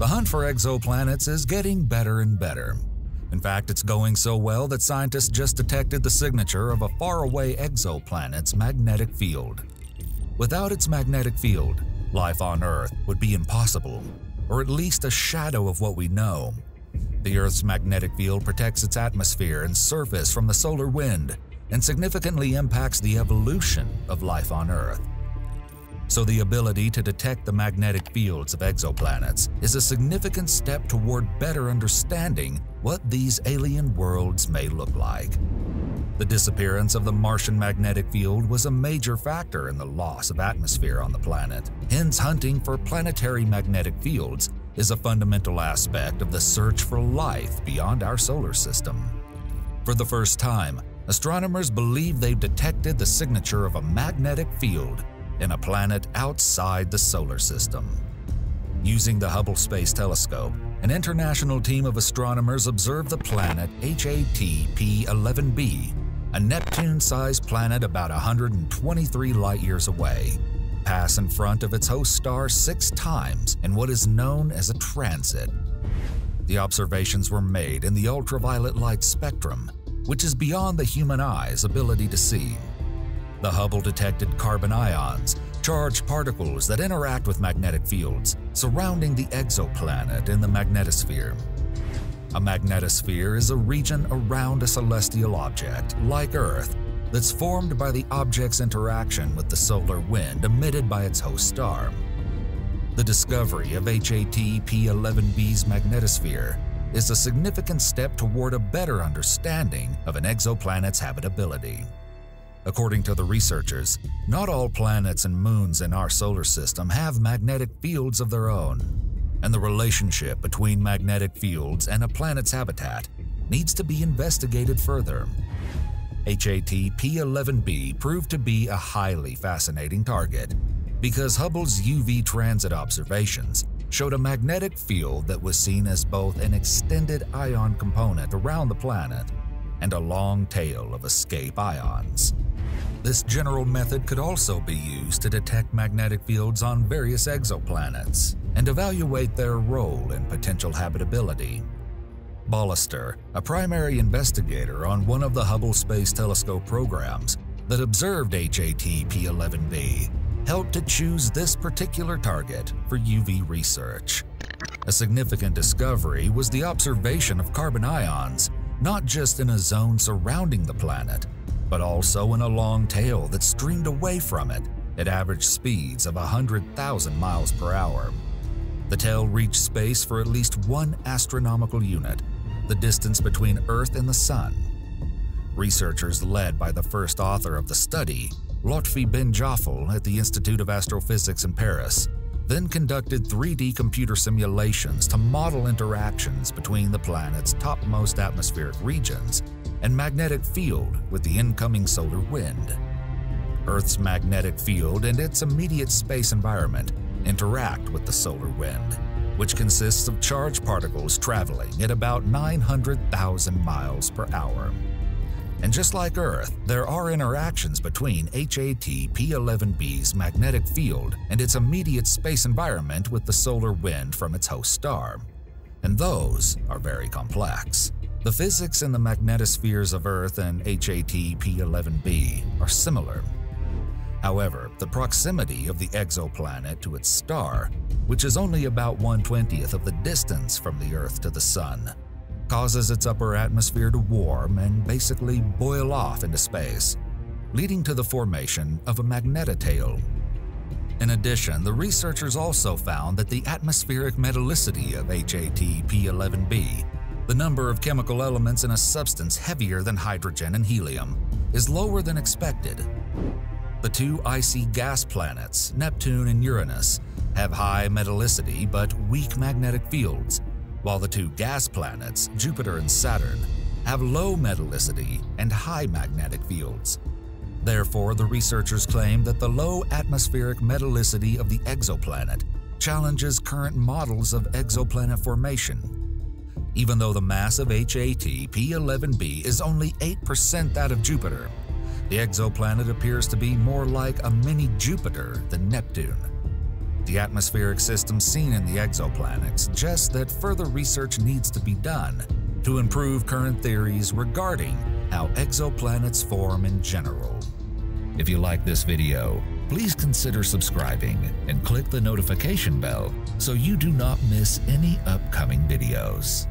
The hunt for exoplanets is getting better and better. In fact, it's going so well that scientists just detected the signature of a faraway exoplanet's magnetic field. Without its magnetic field, life on Earth would be impossible, or at least a shadow of what we know. The Earth's magnetic field protects its atmosphere and surface from the solar wind and significantly impacts the evolution of life on Earth. So the ability to detect the magnetic fields of exoplanets is a significant step toward better understanding what these alien worlds may look like. The disappearance of the Martian magnetic field was a major factor in the loss of atmosphere on the planet. Hence, hunting for planetary magnetic fields is a fundamental aspect of the search for life beyond our solar system. For the first time, astronomers believe they've detected the signature of a magnetic field in a planet outside the solar system. Using the Hubble Space Telescope, an international team of astronomers observed the planet HAT-P-11b, a Neptune-sized planet about 123 light-years away, pass in front of its host star 6 times in what is known as a transit. The observations were made in the ultraviolet light spectrum, which is beyond the human eye's ability to see. The Hubble detected carbon ions, charged particles that interact with magnetic fields surrounding the exoplanet in the magnetosphere. A magnetosphere is a region around a celestial object, like Earth, that's formed by the object's interaction with the solar wind emitted by its host star. The discovery of HAT-P11b's magnetosphere is a significant step toward a better understanding of an exoplanet's habitability. According to the researchers, not all planets and moons in our solar system have magnetic fields of their own, and the relationship between magnetic fields and a planet's habitat needs to be investigated further. HAT-P11b proved to be a highly fascinating target because Hubble's UV transit observations showed a magnetic field that was seen as both an extended ion component around the planet and a long tail of escape ions. This general method could also be used to detect magnetic fields on various exoplanets and evaluate their role in potential habitability. Bollister, a primary investigator on one of the Hubble Space Telescope programs that observed HAT-P11b, helped to choose this particular target for UV research. A significant discovery was the observation of carbon ions, not just in a zone surrounding the planet, but also in a long tail that streamed away from it at average speeds of 100,000 miles per hour. The tail reached space for at least 1 astronomical unit, the distance between Earth and the Sun. Researchers led by the first author of the study, Lotfi Ben-Jaffel at the Institute of Astrophysics in Paris, then conducted 3D computer simulations to model interactions between the planet's topmost atmospheric regions and magnetic field with the incoming solar wind. Earth's magnetic field and its immediate space environment interact with the solar wind, which consists of charged particles traveling at about 900,000 miles per hour. And just like Earth, there are interactions between HAT-P11b's magnetic field and its immediate space environment with the solar wind from its host star. And those are very complex. The physics in the magnetospheres of Earth and HAT-P11b are similar. However, the proximity of the exoplanet to its star, which is only about 1/20th of the distance from the Earth to the Sun, causes its upper atmosphere to warm and basically boil off into space, leading to the formation of a magnetotail. In addition, the researchers also found that the atmospheric metallicity of HAT-P11b, the number of chemical elements in a substance heavier than hydrogen and helium, is lower than expected. The 2 icy gas planets, Neptune and Uranus, have high metallicity but weak magnetic fields, while the 2 gas planets, Jupiter and Saturn, have low metallicity and high magnetic fields. Therefore, the researchers claim that the low atmospheric metallicity of the exoplanet challenges current models of exoplanet formation. Even though the mass of HAT-P11b is only 8% that of Jupiter, the exoplanet appears to be more like a mini Jupiter than Neptune. the atmospheric system seen in the exoplanet suggests that further research needs to be done to improve current theories regarding how exoplanets form in general. If you like this video, please consider subscribing and click the notification bell so you do not miss any upcoming videos.